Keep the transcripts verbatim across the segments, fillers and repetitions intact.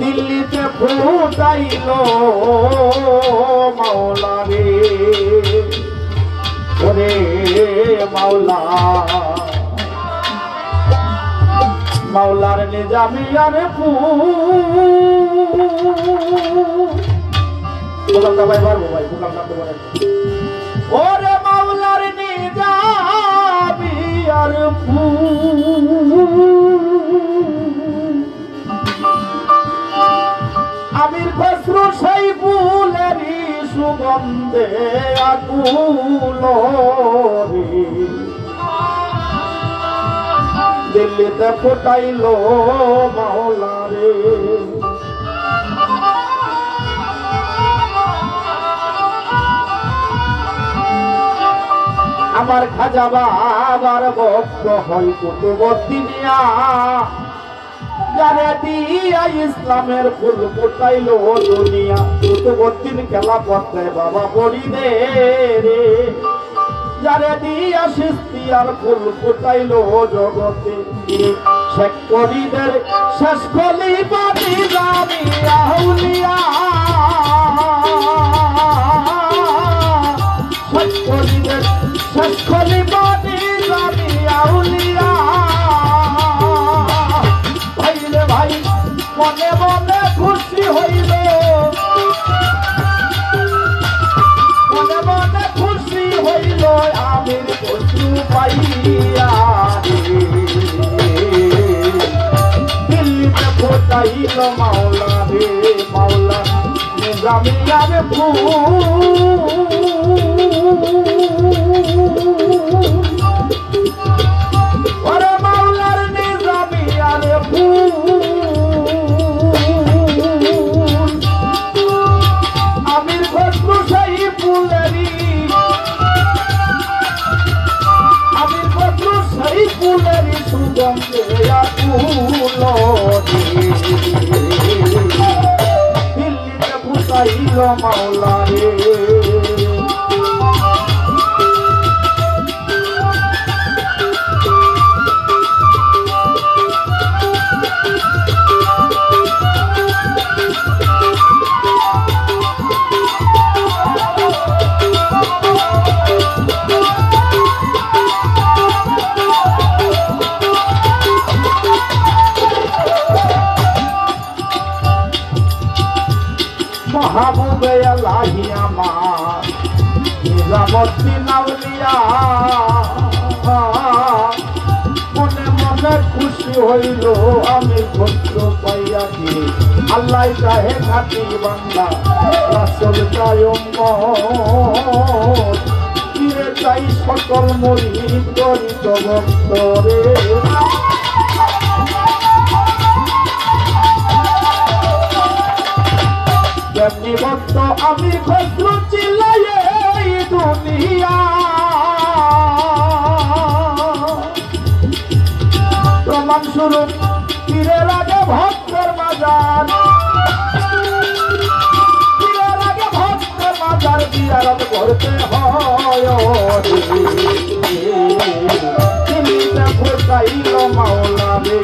দিল্লিতে ফুটাইল মাওলা রে, ওরে মাওলা মাওলার নিজামিয়ার ফুল ভাই পারবো ভাই ফুল কাটতে পারে, ওরে মাওলার নিজামিয়ার ফুল আমির খসরু সেই ফুলেরই সুগন্ধে আকুল রে, দিল্লিতে ফোটাইল মাওলা রে। আমার খাজা বাবার ভক্ত হয় কুতুবদিনিয়া, যারে দিয়া ইসলামের ফুল ফোটাইল দুনিয়া। কুতুবউদ্দিন খেলাফতে বাবা পড়িবে রে, যারে দিয়া সিস্তিয়ার ফুল ফোটাইল জগতে। শেখ করিদের শেষ খলিফা নিজামিয়া আউলিয়া, শেখ করিদের শেষ খলিফা নিজামিয়া আউলিয়া। মনে মনে খুশি হইবে, মনে মনে খুশি হইল আমির খসরু পাইয়া, দিল্লিতে ফোটাইল মাওলা রে। মাওলা নিজামিয়ার ফুল, ওরে মাওলার নিজামিয়ার ফুল, দিল্লিতে ফোটাইল মাওলা রে। মাহবুবে আল্লাহি আমার নিজামউদ্দিন আউলিয়া, মনে মনে খুশি হইল আমির খসরু পাইয়া রে। আল্লাহ চাহে খাঁটি বান্দা, রাসূল চায় উম্মত, পীরে চাই সকল মুরিদ গরিব ভক্ত রে। যেমনি ভক্ত আমির খসরু চিল্লাই এই দুনিয়া, প্রমাণ স্বরূপ পীরের আগে ভক্তের মাজার, পীরের আগে ভক্তের মাজার জিয়ারত করতে হয় রে। দিল্লিতে ফোটাইল মাওলা রে,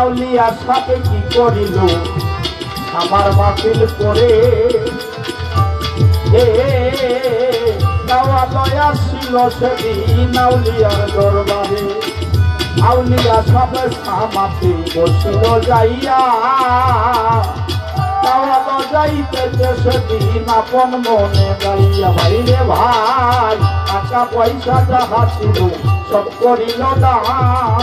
আউলিয়ার সাথে কি করিল আমার মাহফিল করে। আউলিয়া ছিল সেদিন আউলিয়ার দরবারে, আউলিয়া সাথে সামাতে বসিল যাইয়া। আউলিয়া যাইতেছে সেদিন আপন মনে গাইয়া, ভাইরে ভাই টাকা পয়সা যাহা ছিল সব করিল দান,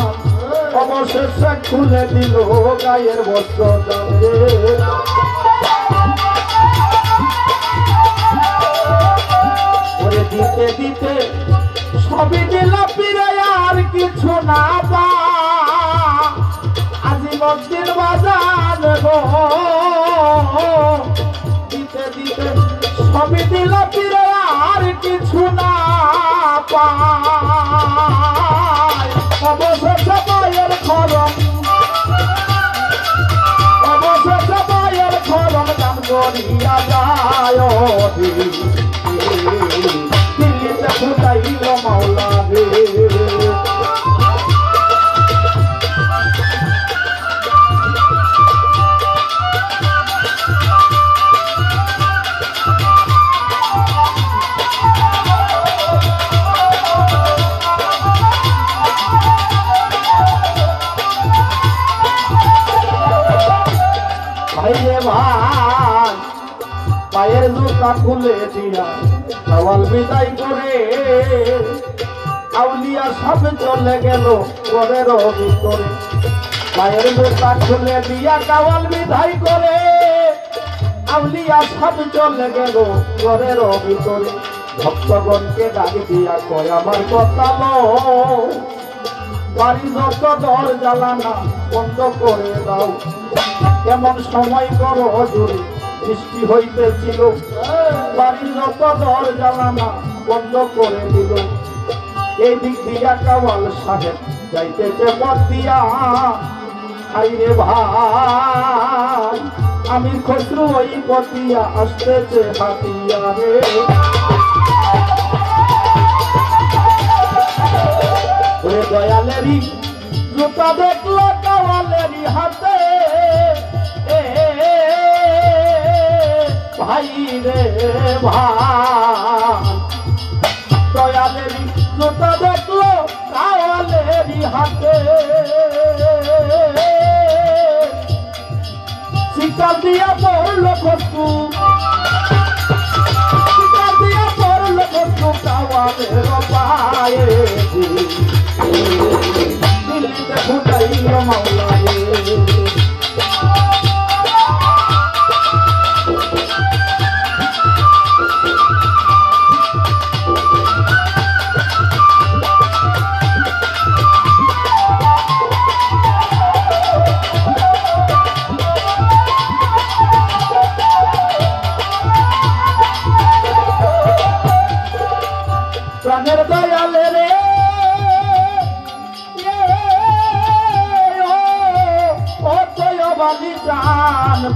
অবশেষে খুলে দিল গায়ের বস্ত্র দান রে। ওরে দিতে দিতে সবই দিল পীরে, আর কিছু না পা আজিমদ্দিন বাজার গো। দিতে দিতে সবই দিল পীরে, আর কিছু পায় অবশেষে মায়ের খরম অবশেষে মায়ের খরম নাম করিয়া যায় দিল্লিতে ফুটাইল মাওলা পায়ের জুতা খুলে দিয়া সওয়াল বিদায় করে আউলিয়া সব চলে গেল ঘরের ভিতরে পায়ের জুতা খুলে দিয়া সওয়াল বিদায় করে আউলিয়া সব চলে গেল ঘরের ভিতরে ভক্তগণকে ডাক দিয়া কয় আমার কথা লও বাড়ি যত দরজা জানালা বন্ধ করে দাও এমন সময় করো হুজুরে বৃষ্টি হইতেছিল বাড়ির যত দরজা জানালা বন্ধ করে দিল এই দিক দিয়া কাওয়াল সাহেব যাইতেছে পথ দিয়া আইরে ভাই আমির খসরু ওই পথ দিয়া আসতেছে হাতিয়া রে ওরে দয়ালেরি জুতা দেখলো কাওয়ালেরি হাতে ভাই রে ভাই দয়ালেরি জুতা দেখলো কাওয়ালেরি হাতে শিকার দিয়া পড়লো খসরু শিকার দিয়া পড়লো খসরু কাওয়ালের পায়ে দিল্লিতে ফুটাইল মাওলা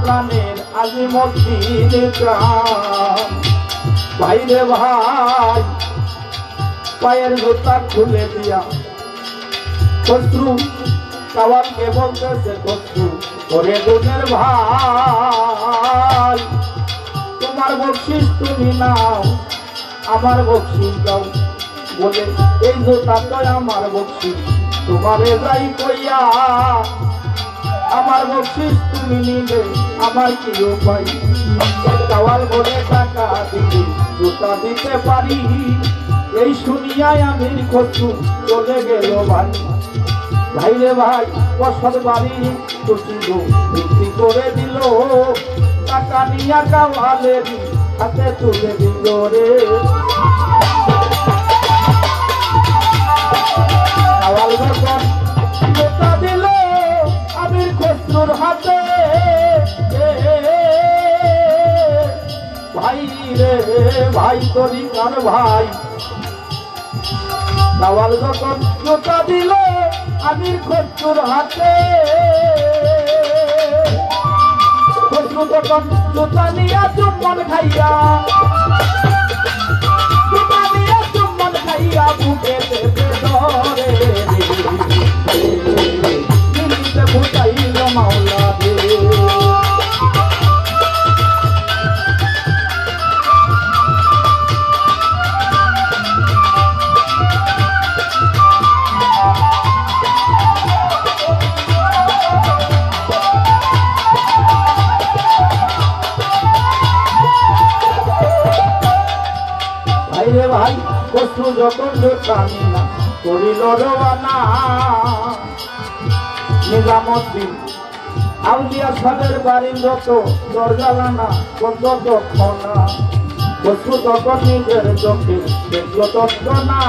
প্রাণের আজি মতির প্রাণ ভাই রে ভাই পায়ের জুতা খুলে দিয়া খসরু কাওয়ালকে বলতেছে খসরু ওরে গুণের ভাই তোমার বকশিস তুমি নাও আমার বকশিস দাও বলে এই জুতা তো আমার বকশিস তোমারে যাই কইয়া আমার বকশিস তুমি নিলে আমার কি উপায় কাওয়াল বলে টাকা দিলে জুতা দিতে পারি এই শুনিয়াই আমির খসরু চলে গেল ভাই ভাই রে ভাই বসত বাড়ি খসরু বিক্রি করে দিল টাকা নিয়া কাওয়ালের হাতে তুলে দিল রে কাওয়াল বসত জুতা দিল আমির খসরুর হাতে ভাই রে ভাই তোরি কার ভাই কাওয়াল যখন জুতা দিল আমির খসরুর হাতে খসরু যখন জুতা নিয়া চুম্বন খাইয়া জুতা নিয়া চুম্বন খাইয়া বুকে ভাই খসরু যখন জুতানিয়া করিল রওনা নিজামউদ্দিন আউলিয়া সাহেবের বাড়ির যত দরজা জানালা বন্ধ তৎক্ষণা খসরু তখন নিজের চোখে দেখল তৎক্ষণা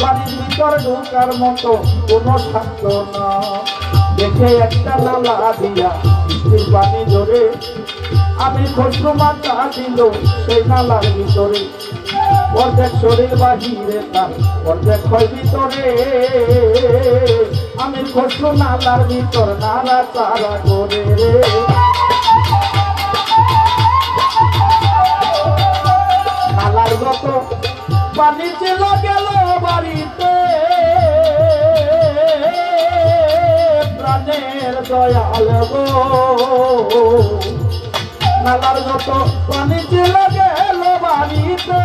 বাড়ির ভিতর ঢোকার মতো কোনো থাকল না দেখে একটা নালা দিয়া বৃষ্টির পানি জোরে আমি খসরু মাথা দিল সেই নালার ভিতরে। অর্ধেক শরীর বাহিরে তার অর্ধেক হয় ভিতরে আমির খসরু নালার ভিতর নালা তারা করে রে নালার গত পানি ছিল গেল বাড়িতে প্রাণের দয়াল গো নালার গত পানি ছিল গেল বাড়িতে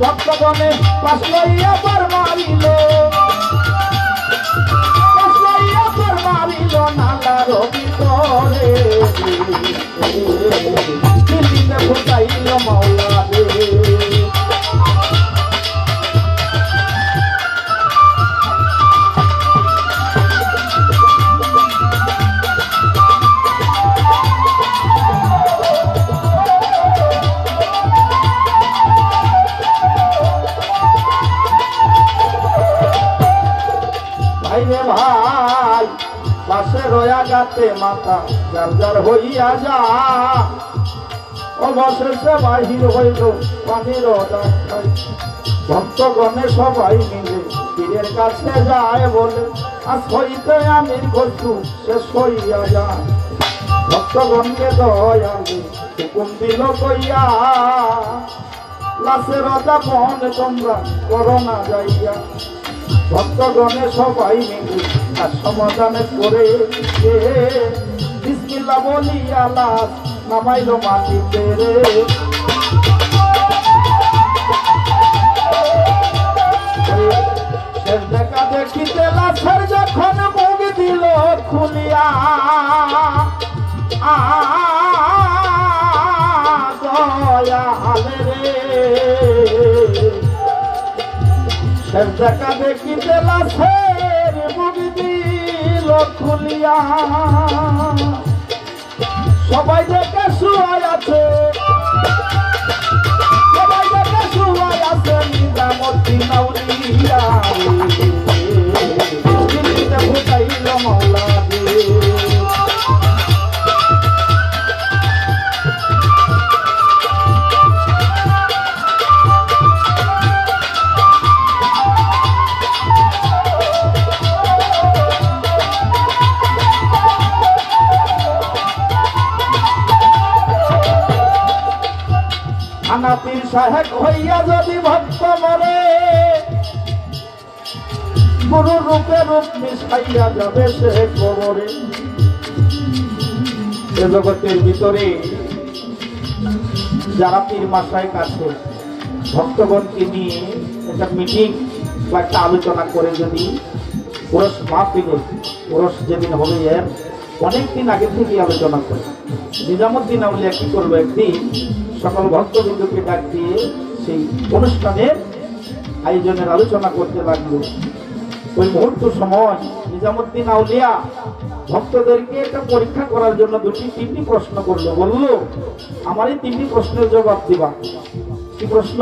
ভক্তগণে পাশ লইয়া পর মারিল পাশ লইয়া পর মারিল নালার ভিতরে দিল্লিতে ফুটাইল মাওলা রে ভাই পাশে রয়া গাতে মাথা জারজার হইয়া যা অবশেষে বাহির হইল পানির ভক্তগণে সবাই মিলে পীরের কাছে যায় বলে আজ হইতে আমির খসরু শেষ হইয়া যা ভক্তগণকে দয়ালে হুকুম দিল কইয়া লাশের রজা বন তোমরা করোনা যাইয়া ভক্তগণে সবাই মিলে আর সমাধান করে বিসমিল্লাহ বলিয়া লাশ নামাইল মাটিতে রে শেষ দেখা দেখিতে লাশের যখন মুখ দিল খুলিয়া দেখা দেখিতে লাশের মুখ দিল খুলিয়া সবাই দেখে শুয়াই আছে সবাই দেখে শুয়াই আছে নিজামতি নাউলিয়া ফুটাইল মাওলা পীর সাহেব হইয়া যদি ভক্ত মরে গুরু রূপে রূপ মিশাইয়া যাবে সে কবরে এ জগতের ভিতরে যারা পীর মাসায় কাছে ভক্তগণকে নিয়ে একটা মিটিং বা একটা আলোচনা করে যদি ওরস মাহফিল ওরস যেদিন হবে এর অনেকদিন আগে থেকে আলোচনা করে নিজামুদ্দিন আউলিয়া কি করবো একদিন সকল ভক্তবৃন্দকে ডাক দিয়ে সেই অনুষ্ঠানের আয়োজনের আলোচনা করতে লাগলো ওই মুহূর্ত সময় নিজামুদ্দিন আউলিয়া ভক্তদেরকে একটা পরীক্ষা করার জন্য দুটি তিনটি প্রশ্ন করলো বললো আমার এই তিনটি প্রশ্নের জবাব দিবা কি প্রশ্ন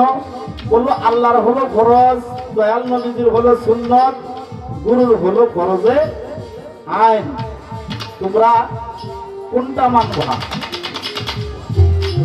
বললো আল্লাহর হলো ফরজ দয়াল নবীজির হলো সুন্নত গুরুর হলো ফরজে আইন তোমরা কোনটা মানবা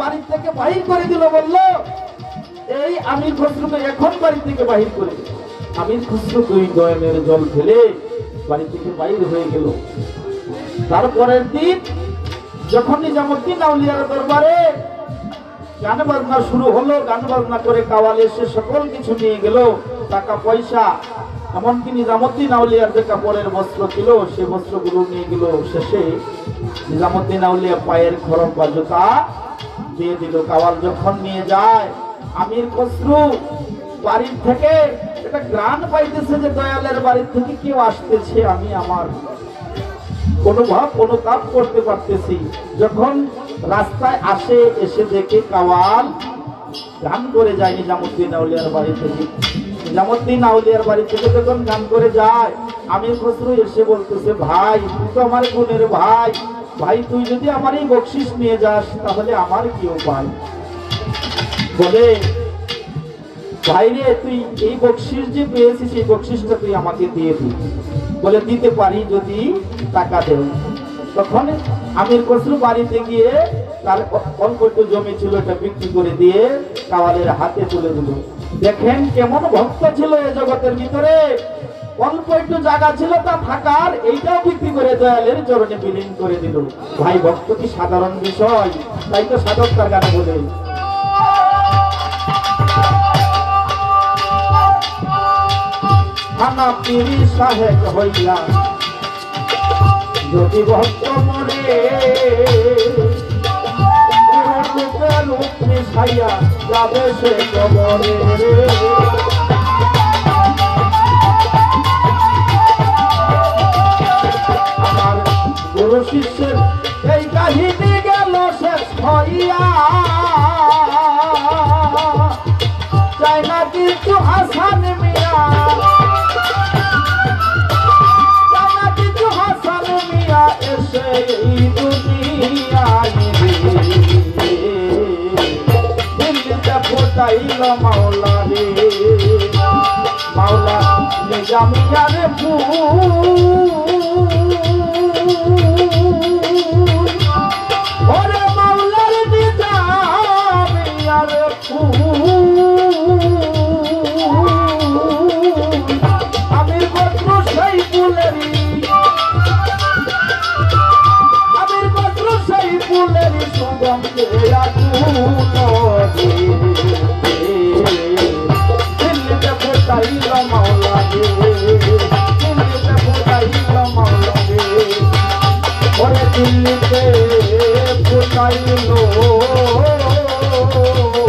বাড়ি থেকে বাহির করে দিল বললো এই আমির খসরুকে এখন বাড়ি থেকে বাহির করে দিল আমির খসরু দুই গয়নের জল ফেলে বাড়ি থেকে বাহির হয়ে গেল তারপরের দিন যখন নিজামুদ্দিন আউলিয়ার দরবারে গান বাজনা শুরু হলো গান বাজনা করে কাওয়াল এসে সকল কিছু নিয়ে গেল টাকা পয়সা এমনকি নিজামুদ্দিন আউলিয়ার যে কাপড়ের বস্ত্র ছিল সে বস্ত্রগুলো নিয়ে গেল শেষে নিজামুদ্দিন আউলিয়া পায়ের খরম বা জুতা দিয়ে দিল কাওয়াল যখন নিয়ে যায় আমির খসরু বাড়ির থেকে একটা গান পাইতেছে যে দয়ালের বাড়ির থেকে কেউ আসতেছে আমি আমার অনুভব অনুতাপ করতে পারতেছি যখন রাস্তায় আসে এসে দেখে কাওয়াল গান করে যায় নিজামুদ্দিন আউলিয়ার বাড়ি থেকে। নিজামুদ্দিন আউলিয়ার বাড়ি থেকে যখন গান করে যায়, আমির খসরু এসে বলতেছে, ভাই তুই তো আমার গুণের ভাই, ভাই তুই যদি আমার এই বকশিস নিয়ে যাস তাহলে আমার কি উপায়? বলে, ভাইরে তুই এই বকশিস যে পেয়েছিস এই বকশিসটা তুই আমাকে দিয়ে দিই। বলে, দিতে পারি যদি টাকা দেব। তখন আমির খসরু বাড়িতে গিয়ে তার অল্প একটু জমি ছিল এটা বিক্রি করে দিয়ে কাওয়ালের হাতে তুলে দিল। দেখেন কেমন ভক্ত ছিল এই জগতের ভিতরে, অল্প একটু জায়গা ছিল তা থাকার এইটাও বিক্রি করে দয়ালের চরণে বিলীন করে দিল। ভাই ভক্ত কি সাধারণ বিষয়? তাই তো সাধক তার গানে বলে, থানা পিরি সাহেব হইলা যদি ভক্ত মরে, লোকের উপনি ছাইয়া যাবে সে কবরে রে। আমার গুরু শিষ্যের এই কাহিনী গেল শেষ হইয়া, চাই না কিছু হাসান মিয়া, মাওলা রে মাওলা নিজামিয়া রে ফুল, ওরে মাওলা রে নিজামিয়া রে ফুল, আমি কত সেই ফুলেরি, আমি কত সেই ফুলেরি সুগন্ধে আকুল। दिल पे पुकाई लो।